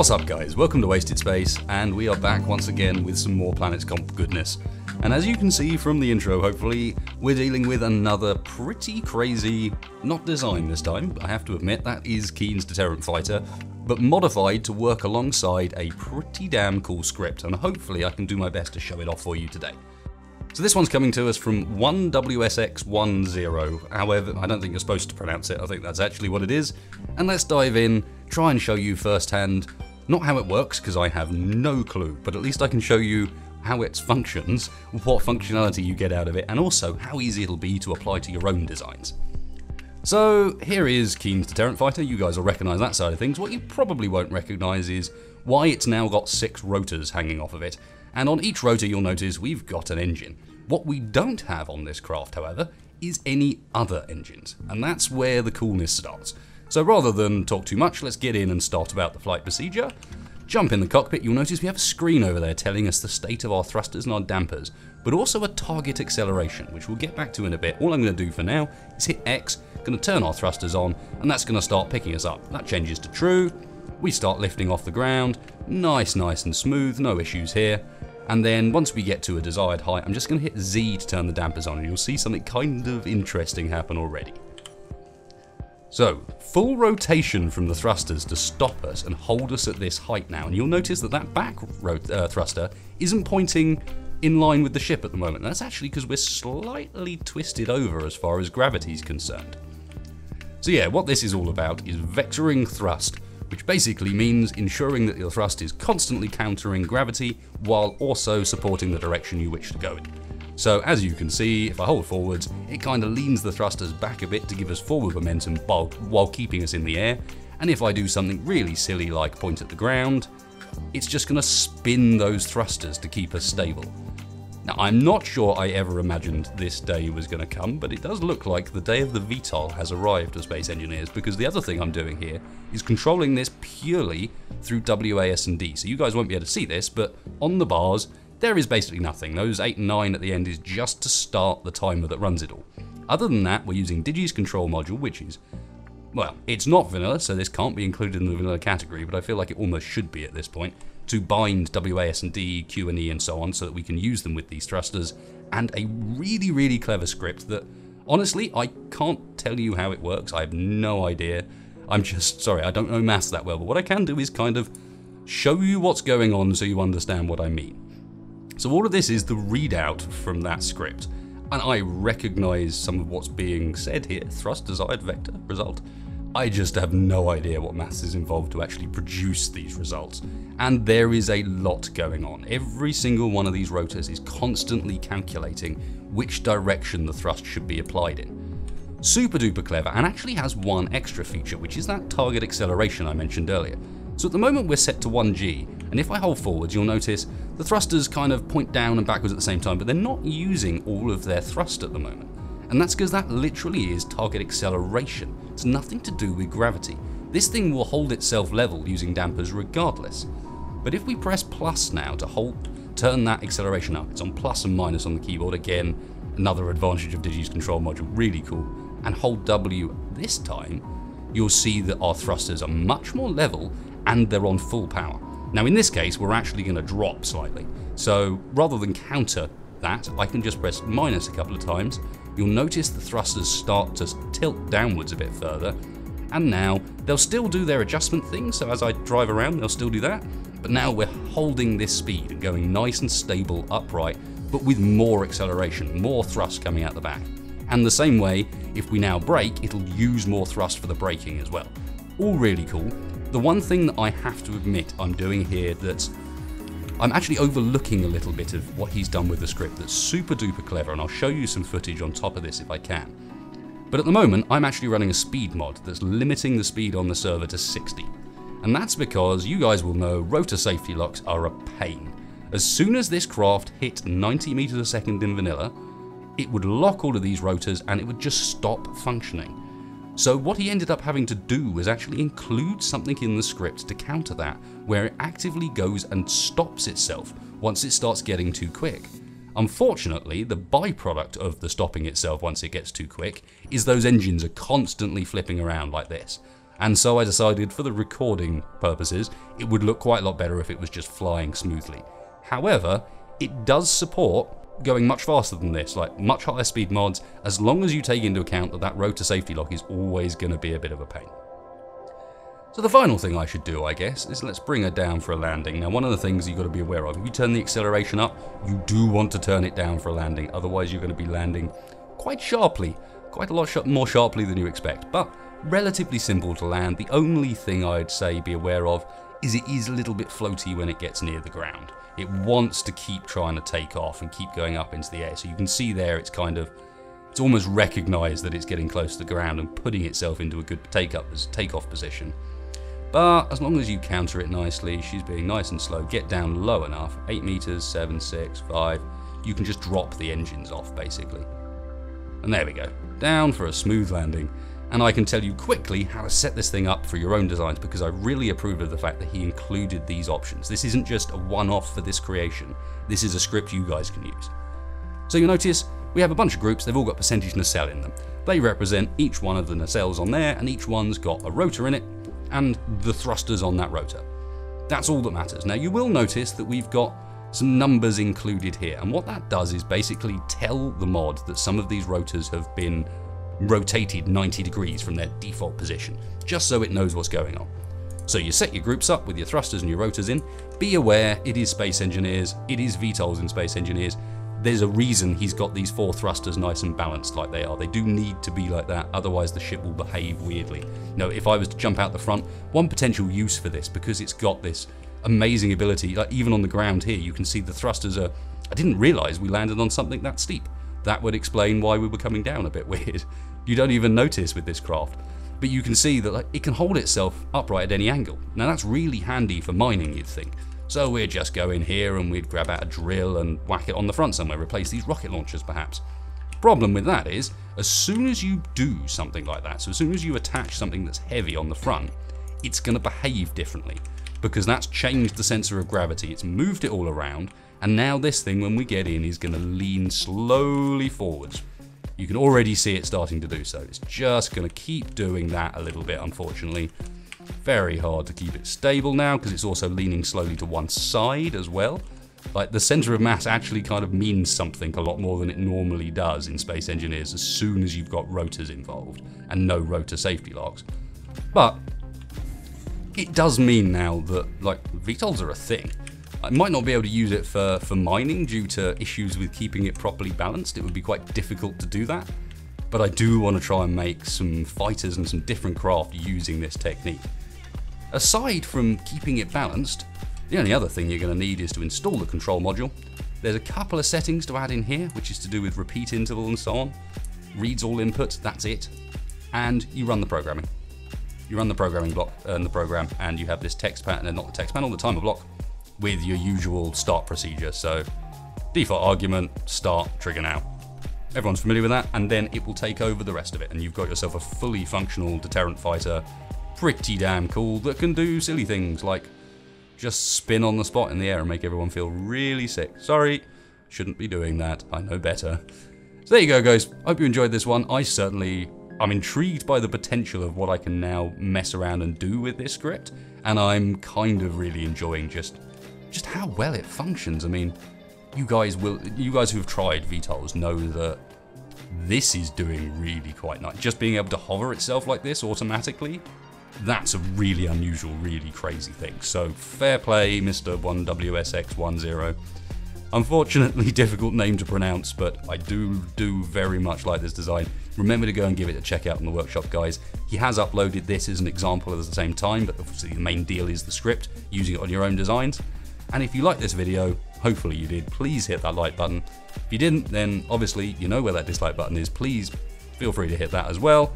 What's up guys, welcome to Wasted Space, and we are back once again with some more Planets Comp goodness. And as you can see from the intro, hopefully, we're dealing with another pretty crazy, not design this time, I have to admit, that is Keen's Deterrent Fighter, but modified to work alongside a pretty damn cool script, and hopefully I can do my best to show it off for you today. So this one's coming to us from 1WSX10, however, I don't think you're supposed to pronounce it, I think that's actually what it is. And let's dive in, try and show you firsthand, not how it works, because I have no clue, but at least I can show you how it functions, what functionality you get out of it, and also how easy it'll be to apply to your own designs. So here is Keen's Deterrent Fighter, you guys will recognise that side of things. What you probably won't recognise is why it's now got 6 rotors hanging off of it. And on each rotor you'll notice we've got an engine. What we don't have on this craft, however, is any other engines, and that's where the coolness starts. So rather than talk too much, let's get in and start about the flight procedure. Jump in the cockpit, you'll notice we have a screen over there telling us the state of our thrusters and our dampers, but also a target acceleration, which we'll get back to in a bit. All I'm going to do for now is hit X, going to turn our thrusters on, and that's going to start picking us up. That changes to true, we start lifting off the ground, nice and smooth, no issues here. And then once we get to a desired height, I'm just going to hit Z to turn the dampers on, and you'll see something kind of interesting happen already. So, full rotation from the thrusters to stop us and hold us at this height now, and you'll notice that that back thruster isn't pointing in line with the ship at the moment. That's actually because we're slightly twisted over as far as gravity's concerned. So yeah, what this is all about is vectoring thrust, which basically means ensuring that your thrust is constantly countering gravity while also supporting the direction you wish to go in. So as you can see, if I hold forwards, it kind of leans the thrusters back a bit to give us forward momentum while keeping us in the air, and if I do something really silly like point at the ground, it's just going to spin those thrusters to keep us stable. Now I'm not sure I ever imagined this day was going to come, but it does look like the day of the VTOL has arrived to Space Engineers, because the other thing I'm doing here is controlling this purely through WASD. So you guys won't be able to see this, but on the bars there is basically nothing. Those 8 and 9 at the end is just to start the timer that runs it all. Other than that, we're using Digi's control module, which is, well, it's not vanilla, so this can't be included in the vanilla category, but I feel like it almost should be at this point, to bind WASD, Q and E and so on, so that we can use them with these thrusters, and a really clever script that, honestly, I can't tell you how it works, I have no idea. I'm just, sorry, I don't know maths that well, but what I can do is kind of show you what's going on so you understand what I mean. So all of this is the readout from that script, and I recognise some of what's being said here, thrust, desired, vector, result. I just have no idea what maths is involved to actually produce these results, and there is a lot going on. Every single one of these rotors is constantly calculating which direction the thrust should be applied in. Super duper clever, and actually has one extra feature, which is that target acceleration I mentioned earlier. So at the moment we're set to 1G, and if I hold forwards you'll notice the thrusters kind of point down and backwards at the same time, but they're not using all of their thrust at the moment. And that's because that literally is target acceleration. It's nothing to do with gravity. This thing will hold itself level using dampers regardless. But if we press plus now to turn that acceleration up, it's on plus and minus on the keyboard again, another advantage of Digi's control module, really cool, and hold W this time, you'll see that our thrusters are much more level and they're on full power. Now in this case, we're actually going to drop slightly. So rather than counter that, I can just press minus a couple of times. You'll notice the thrusters start to tilt downwards a bit further, and now they'll still do their adjustment thing, so as I drive around they'll still do that, but now we're holding this speed and going nice and stable upright, but with more acceleration, more thrust coming out the back. And the same way, if we now brake, it'll use more thrust for the braking as well. All really cool. The one thing that I have to admit I'm doing here that's I'm actually overlooking a little bit of what he's done with the script that's super duper clever, and I'll show you some footage on top of this if I can. But at the moment, I'm actually running a speed mod that's limiting the speed on the server to 60. And that's because, you guys will know, rotor safety locks are a pain. As soon as this craft hit 90 meters a second in vanilla, it would lock all of these rotors and it would just stop functioning. So what he ended up having to do was actually include something in the script to counter that, where it actively goes and stops itself once it starts getting too quick. Unfortunately, the byproduct of the stopping itself once it gets too quick is those engines are constantly flipping around like this. and so I decided for the recording purposes it would look quite a lot better if it was just flying smoothly. However, it does support going much faster than this, like much higher speed mods, as long as you take into account that that rotor safety lock is always going to be a bit of a pain. So the final thing I should do, I guess, is let's bring her down for a landing. Now, one of the things you've got to be aware of, if you turn the acceleration up, you do want to turn it down for a landing, otherwise you're going to be landing quite sharply, quite a lot more sharply than you expect, but relatively simple to land. The only thing I'd say be aware of is it is a little bit floaty when it gets near the ground. It wants to keep trying to take off and keep going up into the air. So you can see there it's kind of, it's almost recognised that it's getting close to the ground and putting itself into a good takeoff position. But as long as you counter it nicely, she's being nice and slow, get down low enough, 8 metres, 7, 6, 5, you can just drop the engines off basically. And there we go, down for a smooth landing. And I can tell you quickly how to set this thing up for your own designs, because I really approve of the fact that he included these options. This isn't just a one-off for this creation. This is a script you guys can use. So you'll notice we have a bunch of groups. They've all got percentage nacelle in them. They represent each one of the nacelles on there, and each one's got a rotor in it and the thrusters on that rotor. That's all that matters. Now you will notice that we've got some numbers included here, and what that does is basically tell the mod that some of these rotors have been rotated 90 degrees from their default position, just so it knows what's going on. So you set your groups up with your thrusters and your rotors in. Be aware, it is Space Engineers, it is VTOLs in Space Engineers. There's a reason he's got these four thrusters nice and balanced like they are. They do need to be like that, otherwise the ship will behave weirdly. Now, if I was to jump out the front, one potential use for this, because it's got this amazing ability, like even on the ground here, you can see the thrusters are, I didn't realize we landed on something that steep. That would explain why we were coming down a bit weird. You don't even notice with this craft, but you can see that, like, it can hold itself upright at any angle. Now that's really handy for mining, you'd think. So we'd just go in here and we'd grab out a drill and whack it on the front somewhere, replace these rocket launchers perhaps. Problem with that is, as soon as you do something like that, so as soon as you attach something that's heavy on the front, it's going to behave differently, because that's changed the center of gravity, it's moved it all around, and now this thing, when we get in, is going to lean slowly forwards. You can already see it starting to do so. It's just going to keep doing that a little bit, unfortunately. Very hard to keep it stable now, because it's also leaning slowly to one side as well. Like, the center of mass actually kind of means something a lot more than it normally does in Space Engineers as soon as you've got rotors involved and no rotor safety locks. But it does mean now that, like, VTOLs are a thing. I might not be able to use it for mining due to issues with keeping it properly balanced. It would be quite difficult to do that, but I do want to try and make some fighters and some different craft using this technique. Aside from keeping it balanced, the only other thing you're going to need is to install the control module. There's a couple of settings to add in here, which is to do with repeat interval and so on. Reads all inputs, that's it. And you run the programming. You run the programming block and the program, and you have this text pattern, not the text panel, the timer block, with your usual start procedure. So default argument, start, trigger now. Everyone's familiar with that, and then it will take over the rest of it, and you've got yourself a fully functional deterrent fighter, pretty damn cool, that can do silly things like just spin on the spot in the air and make everyone feel really sick. Sorry, shouldn't be doing that, I know better. So there you go, guys, hope you enjoyed this one. I'm intrigued by the potential of what I can now mess around and do with this script, and I'm kind of really enjoying just how well it functions. I mean, you guys who have tried VTOLs know that this is doing really quite nice. Just being able to hover itself like this automatically, that's a really unusual, really crazy thing. So fair play, Mr. 1WSX10. Unfortunately, difficult name to pronounce, but I do very much like this design. Remember to go and give it a check out in the workshop, guys. He has uploaded this as an example at the same time, but obviously the main deal is the script, using it on your own designs. And if you like this video, hopefully you did, please hit that like button. If you didn't, then obviously you know where that dislike button is. Please feel free to hit that as well.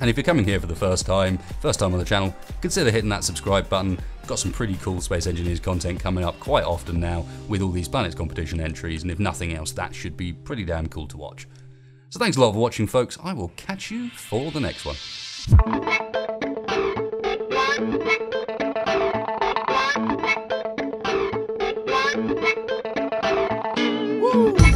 And if you're coming here for the first time on the channel, consider hitting that subscribe button. I've got some pretty cool Space Engineers content coming up quite often now with all these Planets competition entries, and if nothing else, that should be pretty damn cool to watch. So thanks a lot for watching, folks. I will catch you for the next one. Woo!